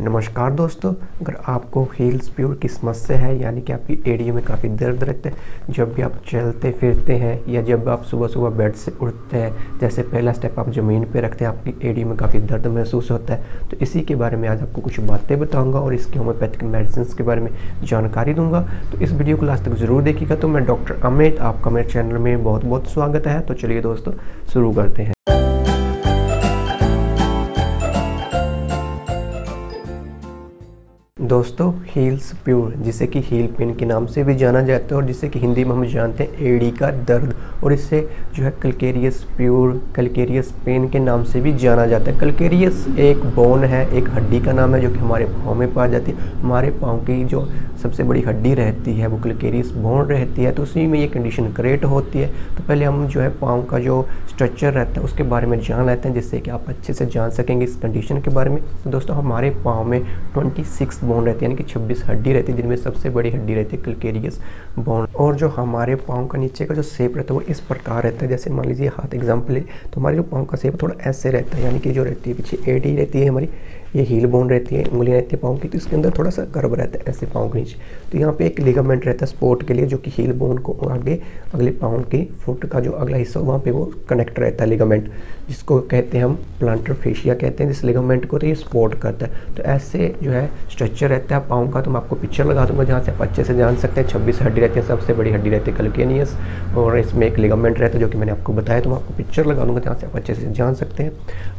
नमस्कार दोस्तों, अगर आपको हील्स प्यूर की समस्या है यानी कि आपकी एड़ियों में काफ़ी दर्द रहता है जब भी आप चलते फिरते हैं या जब आप सुबह सुबह बेड से उठते हैं, जैसे पहला स्टेप आप ज़मीन पे रखते हैं आपकी एड़ी में काफ़ी दर्द महसूस होता है, तो इसी के बारे में आज आपको कुछ बातें बताऊँगा और इसके होम्योपैथिक मेडिसिन के बारे में जानकारी दूँगा। तो इस वीडियो को लास्ट तक ज़रूर देखिएगा। तो मैं डॉक्टर अमित, आपका मेरे चैनल में बहुत बहुत स्वागत है। तो चलिए दोस्तों शुरू करते हैं। दोस्तों हील्स प्यूर, जिसे कि हील पेन के नाम से भी जाना जाता है और जिसे कि हिंदी में हम जानते हैं एड़ी का दर्द, और इससे जो है कैल्केरियस प्यूर, कैल्केरियस पेन के नाम से भी जाना जाता है। कैल्केरियस एक बोन है, एक हड्डी का नाम है जो कि हमारे पाँव में पाई जाती है। हमारे पाँव की जो सबसे बड़ी हड्डी रहती है वो कैल्केरियस बोन रहती है, तो उसी में ये कंडीशन क्रिएट होती है। तो पहले हम जो है पाँव का जो स्ट्रक्चर रहता है उसके बारे में जान लेते हैं, जिससे कि आप अच्छे से जान सकेंगे इस कंडीशन के बारे में। तो दोस्तों हमारे पाँव में 26 बोन रहती है, यानी कि 26 हड्डी रहती है, जिनमें सबसे बड़ी हड्डी रहती है कैल्केरियस बोन। और जो हमारे पाँव का नीचे का जो शेप रहता है वो इस प्रकार रहता है, जैसे मान लीजिए हाथ एग्जाम्पल है तो हमारे जो पाँव का शेप थोड़ा ऐसे रहता है, यानी कि जो रहती है पीछे एडी रहती है हमारी, ये हील बोन रहती है, उंगली रहती है पाँव की, तो इसके अंदर थोड़ा सा कर्व रहता है ऐसे पाँव के नीचे। तो यहाँ पे एक लिगामेंट रहता है सपोर्ट के लिए, जो कि हील बोन को आगे अगले पाँव के फुट का जो अगला हिस्सा वहाँ पे वो कनेक्ट रहता है लिगामेंट, जिसको कहते हैं हम प्लांटर फेशिया कहते हैं। इस लिगामेंट को तो ये सपोर्ट करता है। तो ऐसे जो है स्ट्रक्चर रहता है पाँव का, तो मैं आपको पिक्चर लगा दूँगा जहाँ से आप अच्छे से जान सकते हैं। 26 हड्डी रहती है, सबसे बड़ी हड्डी रहती है कैल्केरियस, और इसमें एक लिगामेंट रहता है जो कि मैंने आपको बताया। तो मैं आपको पिक्चर लगा दूँगा जहाँ से आप अच्छे से जान सकते हैं।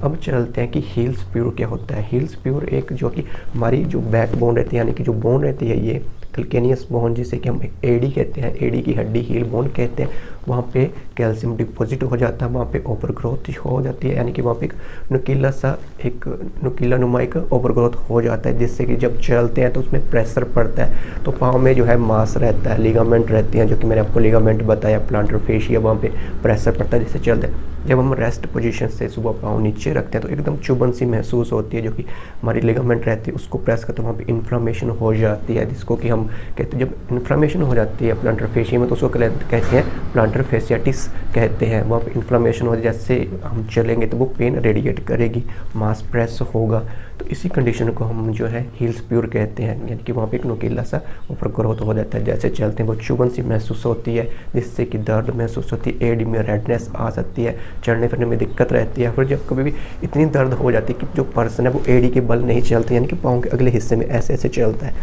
अब चलते हैं कि हील्स प्यूर क्या होता है। हील्स प्यूर एक जो कि हमारी जो बैक बोन रहती है, यानी कि जो बोन रहती है ये कैल्केरियस बोन, जिसे कि हम एडी कहते हैं, एडी की हड्डी हील बोन कहते हैं, वहाँ पे कैल्शियम डिपॉजिट हो जाता है, वहाँ पे ओवर ग्रोथ हो जाती है, यानी कि वहाँ पे एक नुकीला सा, एक नुकीला नुमा एक ओवर ग्रोथ हो जाता है, जिससे कि जब चलते हैं तो उसमें प्रेशर पड़ता है। तो पाँव में जो है मांस रहता है, लिगामेंट रहती हैं, जो कि मैंने आपको लिगामेंट बताया, प्लांटर फेशिया, वहाँ पे प्रेशर पड़ता है जिससे चलते हैं। जब हम रेस्ट पोजिशन से सुबह पाँव नीचे रखते हैं तो एकदम चुभन सी महसूस होती है, जो कि हमारी लिगामेंट रहती है उसको प्रेस करते वहाँ पर इन्फ्लामेशन हो जाती है, जिसको कि हम कहते हैं। जब इन्फ्लामेशन हो जाती है प्लांटर फेशिया में तो उसको कहते हैं प्लांटर फेशियाटिस कहते हैं। वहाँ पर इन्फ्लामेशन हो, जैसे हम चलेंगे तो वो पेन रेडिएट करेगी, मास प्रेस होगा, तो इसी कंडीशन को हम जो है हील्स प्यूर कहते हैं, यानी कि वहाँ पे एक नुकीला सा ऊपर ग्रोथ हो जाता है, जैसे चलते हैं वो चुभन सी महसूस होती है, जिससे कि दर्द महसूस होती है, एड़ी में रेडनेस आ सकती है, चलने फिरने में दिक्कत रहती है। फिर जब कभी भी इतनी दर्द हो जाती है कि जो पर्सन है वो एड़ी के बल नहीं चलते, यानी कि पाँव के अगले हिस्से में ऐसे ऐसे चलता है,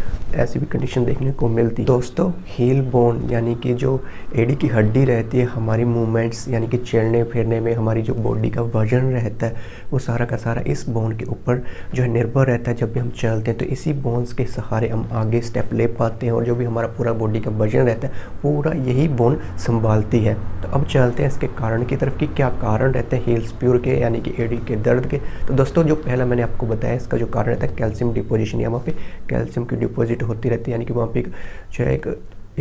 ऐसी भी कंडीशन देखने को मिलती है। दोस्तों हील बोन यानी कि जो एड़ी की हड्डी रहती है, हमारी मूवमेंट्स यानी कि चलने फिरने में हमारी जो बॉडी का वजन रहता है वो सारा का सारा इस बोन के ऊपर जो है निर्भर रहता है। जब भी हम चलते हैं तो इसी बोन्स के सहारे हम आगे स्टेप ले पाते हैं, और जो भी हमारा पूरा बॉडी का वजन रहता है पूरा यही बोन संभालती है। तो अब चलते हैं इसके कारण की तरफ कि क्या कारण रहते हैं हील्स प्यूर के, यानी कि एड़ी के दर्द के। तो दोस्तों जो पहला मैंने आपको बताया इसका जो कारण रहता है कैल्शियम डिपोजिशन, या वहाँ पर कैल्शियम की डिपोजिट होती रहती है, यानी कि वहाँ पर जो है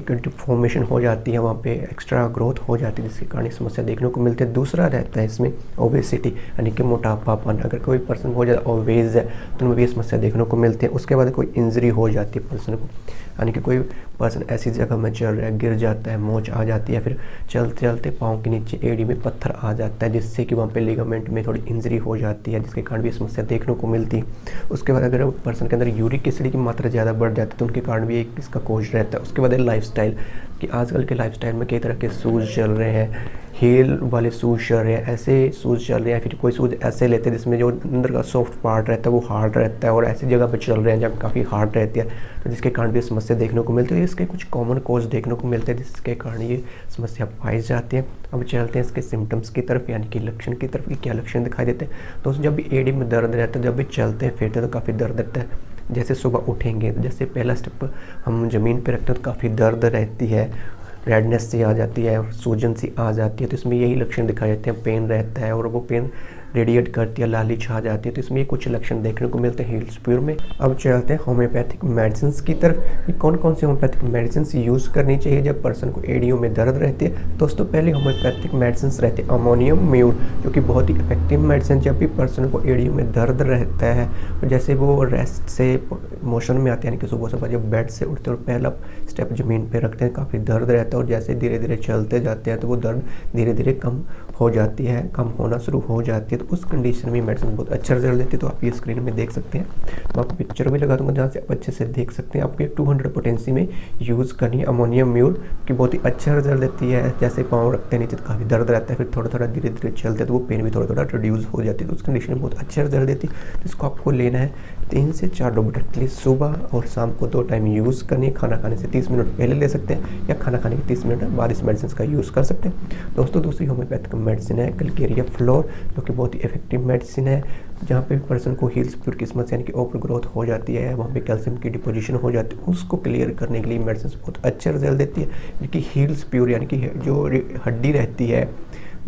एक डिफॉर्मेशन हो जाती है, वहाँ पे एक्स्ट्रा ग्रोथ हो जाती है, जिसके कारण समस्या देखने को मिलती है। दूसरा रहता है इसमें ओबेसिटी, यानी कि मोटापापन, अगर कोई पर्सन बहुत ज़्यादा ओबेज है तो उनमें भी ये समस्या देखने को मिलती है। उसके बाद कोई इंजरी हो जाती है पर्सन को, यानी कि कोई पर्सन ऐसी जगह में चल रहा है, गिर जाता है, मोच आ जाती है, फिर चलते चलते पाँव के नीचे एड़ी में पत्थर आ जाता है, जिससे कि वहाँ पर लिगामेंट में थोड़ी इंजरी हो जाती है, जिसके कारण भी समस्या देखने को मिलती है। उसके बाद अगर पर्सन के अंदर यूरिक एसिड की मात्रा ज़्यादा बढ़ जाती है तो उनके कारण भी एक इसका कोज रहता है। उसके बाद लाइफस्टाइल, कि आजकल के लाइफस्टाइल में कई तरह के शूज़ चल रहे हैं, हील वाले शूज़ चल रहे हैं, ऐसे शूज़ चल रहे हैं, फिर कोई शूज़ ऐसे लेते हैं जिसमें जो अंदर का सॉफ्ट पार्ट रहता है वो हार्ड रहता है, और ऐसी जगह पे चल रहे हैं जब काफ़ी हार्ड रहती है, तो जिसके कारण भी समस्या देखने को मिलती है। इसके कुछ कॉमन कॉज देखने को मिलते हैं जिसके कारण ये समस्या पाई जाती है। अब चलते हैं इसके सिम्टम्स की तरफ, यानी कि लक्षण की तरफ, कि क्या लक्षण दिखाई देते हैं। दोस्तों जब भी एड़ी में दर्द रहता है, जब भी चलते हैं फिरते हैं तो काफ़ी दर्द रहता है। जैसे सुबह उठेंगे, जैसे पहला स्टेप हम ज़मीन पे रखते हैं तो काफ़ी दर्द रहती है, रेडनेस सी आ जाती है और सूजन सी आ जाती है, तो इसमें यही लक्षण दिखाई देते हैं। पेन रहता है और वो पेन रेडिएट करती है, लाली छा जाती है, तो इसमें कुछ लक्षण देखने को मिलते हैं हील्स प्यूर में। अब चलते हैं होम्योपैथिक मेडिसिन की तरफ, कौन कौन से होम्योपैथिक मेडिसिन यूज़ करनी चाहिए जब पर्सन को एड़ियों में दर्द रहती है। दोस्तों पहले होम्योपैथिक मेडिसिन रहते हैं अमोनियम म्यूर, जो कि बहुत ही इफेक्टिव मेडिसिन, जब भी पर्सन को एड़ियों में दर्द रहता है, जैसे वो रेस्ट से मोशन में आते हैं, यानी कि सुबह सुबह जब बेड से उठते हैं और पहला स्टेप ज़मीन पर रखते हैं काफ़ी दर्द रहता है, और जैसे धीरे धीरे चलते जाते हैं तो वो दर्द धीरे धीरे कम हो जाती है, कम होना शुरू हो जाती है। उस कंडीशन में मेडिसिन बहुत अच्छा रिजल्ट देती है। तो आप ये स्क्रीन में देख सकते हैं, मैं आपको पिक्चर भी लगा दूंगा जहाँ से आप अच्छे से देख सकते हैं। आपको 200 पोटेंसी में यूज़ करनी है अमोनियम म्यूर, कि बहुत ही अच्छा रिजल्ट देती है। जैसे पाँव रखते हैं नीचे काफ़ी दर्द रहता है, फिर थोड़ा थोड़ा धीरे धीरे चलते तो वो पेन भी थोड़ा थोड़ा रिड्यूस हो जाती है। तो उस कंडीशन में बहुत अच्छा रिजल्ट देती है। तो इसको आपको लेना है 3 से 4 डॉबलेट के लिए, सुबह और शाम को 2 टाइम यूज़ करनी है। खाना खाने से 30 मिनट पहले ले सकते हैं या खाना खाने के 30 मिनट बाद इस मेडिसिन का यूज़ कर सकते हैं। दोस्तों दूसरी होम्योपैथिक मेडिसिन है कैल्केरिया फ्लोर, जो कि बहुत ही इफेक्टिव मेडिसिन है। जहाँ पे भी पर्सन को हील्स प्यूर की समस्या यानी कि ओवर ग्रोथ हो जाती है, वहाँ पे कैल्शियम की डिपोजिशन हो जाती है, उसको क्लियर करने के लिए मेडिसिन बहुत अच्छा रिजल्ट देती है। यानी कि हील्स प्यूर यानी कि जो हड्डी रहती है,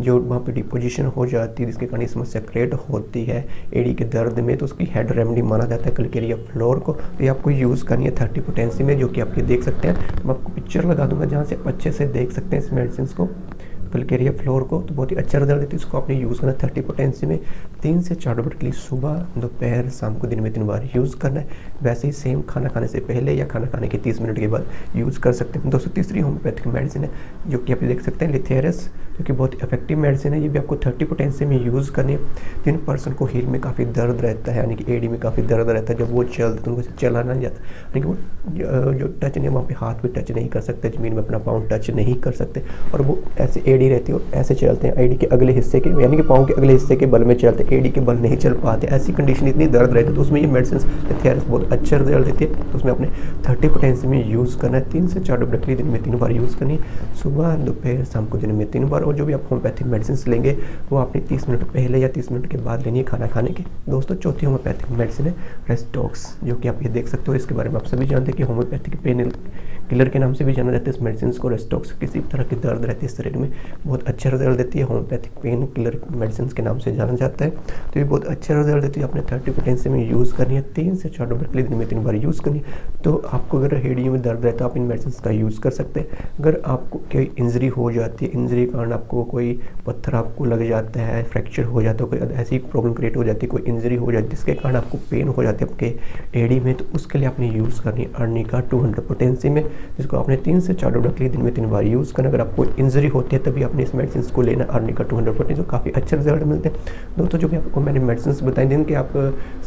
जो वहाँ पे डिपोजिशन हो जाती है, जिसके कारण समस्या क्रिएट होती है एड़ी के दर्द में, तो उसकी हेड रेमेडी माना जाता है कैल्केरिया फ्लोर को। तो ये आपको यूज़ करनी है 30 पोटेंसी में, जो कि आप ये देख सकते हैं। तो मैं आपको पिक्चर लगा दूंगा जहाँ से आप अच्छे से देख सकते हैं इस मेडिसिन को, कैल्केरिया फ्लोर को। तो बहुत ही अच्छा रिजल्ट देती है, इसको आपने यूज़ करना 30 पोटेंसी में 3 से 4 डॉबलेट के लिए, सुबह, दोपहर, शाम को दिन में 3 बार यूज़ करना है। वैसे ही सेम खाना खाने से पहले या खाना खाने के 30 मिनट के बाद यूज़ कर सकते हैं। दोस्तों तीसरी होम्योपैथिक मेडिसिन है, जो कि आप देख सकते हैं लिथेरस, जो कि बहुत इफेक्टिव मेडिसिन है। ये भी आपको 30 पोटेंसी में यूज़ करनी है। जिन पर्सन को हील में काफ़ी दर्द रहता है, यानी कि एडी में काफ़ी दर्द रहता है, जब वो चलते तो उनको चला नहीं जाता, यानी कि वो जो टच नहीं, वहाँ पर हाथ भी टच नहीं कर सकते, ज़मीन में अपना पाँव टच नहीं कर सकते, और वो ऐसे एडी रहती है और ऐसे चलते हैं, एडी के अगले हिस्से के यानी कि पाँव के अगले हिस्से के बल में चलते हैं, एडी के बल नहीं चल पाते। ऐसी कंडीशन इतनी दर्द रहती है, तो उसमें ये मेडिसिन लिथेरस बहुत अच्छा रिजल्ट देती है। तो उसमें आपने 30 पोटेंसी में यूज़ करना है, 3 से 4 डॉबलेट के लिए, दिन में 3 बार यूज़ करनी है, सुबह, दोपहर, शाम को दिन में 3 बार। और जो भी आप होम्योपैथिक मेडिसिन लेंगे वो आपने 30 मिनट पहले या 30 मिनट के बाद लेनी है खाना खाने के। दोस्तों चौथी होम्योपैथिक मेडिसिन है रेस्टॉक्स, जो कि आप ये देख सकते हो। इसके बारे में आप सभी जानते हैं कि होम्योपैथिक पेन किलर के नाम से भी जाना जाता है इस मेडिसिन को। रेस्टॉक्स किसी तरह की दर्द रहती है शरीर में, बहुत अच्छा रिजल्ट देती है। होम्योपैथिक पेन किलर मेडिसिन के नाम से जाना जाता है। तो ये बहुत अच्छा रिजल्ट देती है। आपने 30 पोटेंसी में यूज़ करनी है, 3 से 4 डॉबलेट के लिए, दिन में 3 बार यूज़ करनी है। तो आपको अगर हेडियो में दर्द रहता है, आप इन मेडिसिन का यूज़ कर सकते हैं। अगर आपको कोई इंजरी हो जाती है, इंजरी के कारण आपको कोई पत्थर आपको लग जाता है, फ्रैक्चर हो जाता है, कोई ऐसी प्रॉब्लम क्रिएट हो जाती है, कोई इंजरी हो जाती है जिसके कारण आपको पेन हो जाती है आपके एडी में, तो उसके लिए आपने यूज़ करनी है अर्निका 200 पोटेंसी में, जिसको आपने 3 से 4 डॉबलेट के लिए, दिन में 3 बार यूज़ करना। अगर आपको इंजरी होती है तभी आपने इस मेडिसिन को लेना, अर्निका 200 पोटेंसी, काफ़ी अच्छे रिजल्ट मिलते हैं। दोस्तों जो भी आपको मैंने मेडिसिन बताई जिनके आप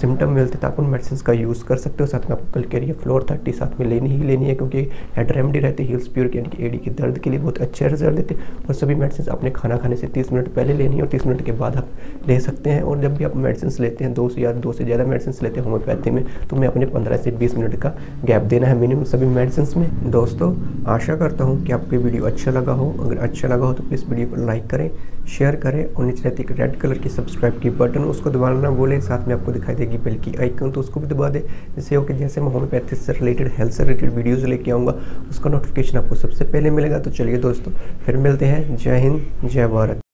सिम्टम मिलते थे, आप उन मेडिसिन का यूज़ कर सकते हो। साथ में आपको कैल्केरिया फ्लोर 30 साथ में लेनी ही लेनी है, क्योंकि हेड रेमेडी रहती है हील्स प्योर यानी कि एडी के दर्द के लिए, बहुत अच्छे रिजल्ट देते हैं। और सभी मेडिसिन आपने खाना खाने से 30 मिनट पहले लेनी है और 30 मिनट के बाद आप ले सकते हैं। और जब भी आप मेडिसिन लेते हैं, 2 से ज़्यादा मेडिसिन लेते हैं होम्योपैथी में, तो मैं अपने 15 से 20 मिनट का गैप देना है मिनिमम सभी मेडिसिन में। दोस्तों आशा करता हूँ कि आपको वीडियो अच्छा लगा हो। अगर अच्छा लगा हो तो प्लीज़ वीडियो को लाइक करें, शेयर करें, और नीचे रहती है रेड कलर की सब्सक्राइब की बटन, उसको दबाना ना भूलें। साथ में आपको दिखाई देगी बेल की आइकन, तो उसको भी दबा दें, जिससे हो कि जैसे मैं होम्योपैथी से रिलेटेड, हेल्थ से रिलेटेड वीडियोज़ लेके आऊँगा, उसका नोटिफिकेशन आपको सबसे पहले मिलेगा। तो चलिए दोस्तों फिर मिलते हैं। जय हिंद, जय भारत।